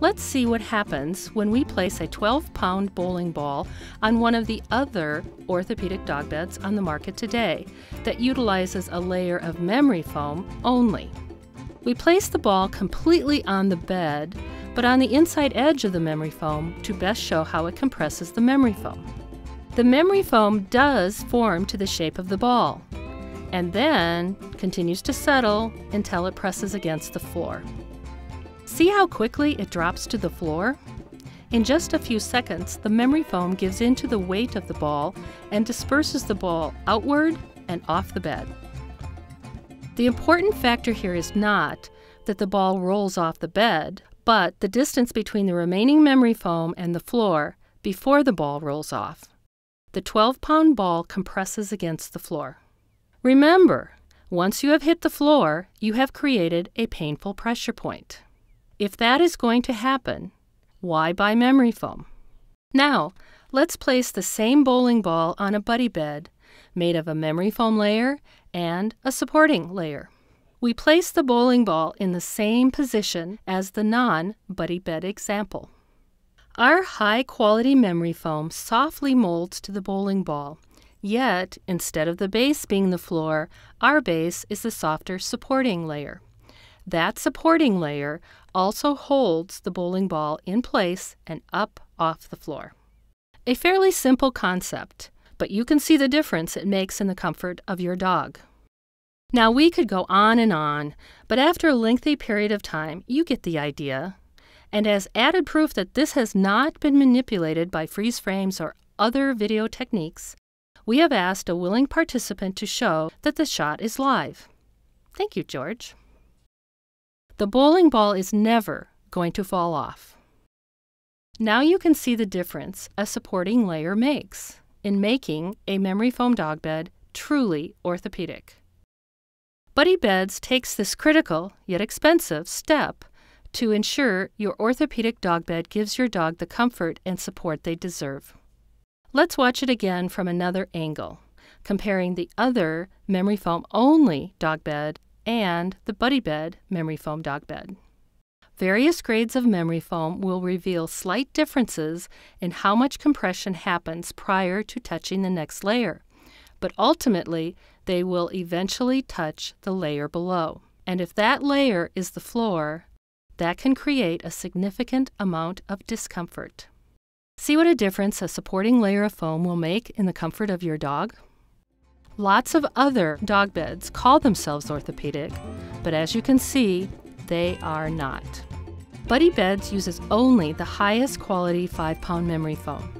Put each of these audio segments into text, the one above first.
Let's see what happens when we place a 12-pound bowling ball on one of the other orthopedic dog beds on the market today that utilizes a layer of memory foam only. We place the ball completely on the bed, but on the inside edge of the memory foam to best show how it compresses the memory foam. The memory foam does form to the shape of the ball, and then continues to settle until it presses against the floor. See how quickly it drops to the floor? In just a few seconds, the memory foam gives in to the weight of the ball and disperses the ball outward and off the bed. The important factor here is not that the ball rolls off the bed, but the distance between the remaining memory foam and the floor before the ball rolls off. The 12-pound ball compresses against the floor. Remember, once you have hit the floor, you have created a painful pressure point. If that is going to happen, why buy memory foam? Now, let's place the same bowling ball on a buddy bed made of a memory foam layer and a supporting layer. We place the bowling ball in the same position as the non-buddy bed example. Our high-quality memory foam softly molds to the bowling ball, yet instead of the base being the floor, our base is the softer supporting layer. That supporting layer also holds the bowling ball in place and up off the floor. A fairly simple concept, but you can see the difference it makes in the comfort of your dog. Now, we could go on and on, but after a lengthy period of time, you get the idea. And as added proof that this has not been manipulated by freeze frames or other video techniques, we have asked a willing participant to show that the shot is live. Thank you, George. The bowling ball is never going to fall off. Now you can see the difference a supporting layer makes in making a memory foam dog bed truly orthopedic. BuddyBeds takes this critical yet expensive step to ensure your orthopedic dog bed gives your dog the comfort and support they deserve. Let's watch it again from another angle, comparing the other memory foam only dog bed and the BuddyBed memory foam dog bed. Various grades of memory foam will reveal slight differences in how much compression happens prior to touching the next layer, but ultimately they will eventually touch the layer below. And if that layer is the floor, that can create a significant amount of discomfort. See what a difference a supporting layer of foam will make in the comfort of your dog? Lots of other dog beds call themselves orthopedic, but as you can see, they are not. BuddyBeds uses only the highest quality 5-pound memory foam.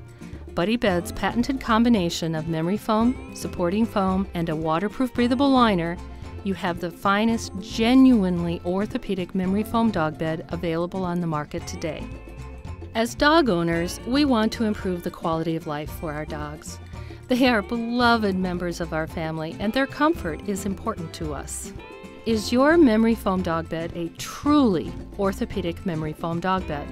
BuddyBeds' patented combination of memory foam, supporting foam, and a waterproof breathable liner, you have the finest genuinely orthopedic memory foam dog bed available on the market today. As dog owners, we want to improve the quality of life for our dogs. They are beloved members of our family, and their comfort is important to us. Is your memory foam dog bed a truly orthopedic memory foam dog bed?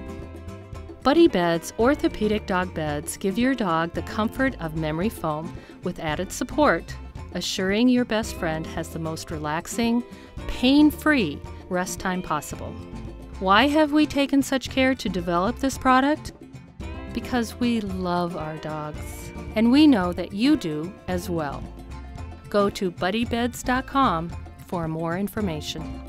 BuddyBeds orthopedic dog beds give your dog the comfort of memory foam with added support, assuring your best friend has the most relaxing, pain-free rest time possible. Why have we taken such care to develop this product? Because we love our dogs, and we know that you do as well. Go to BuddyBeds.com for more information.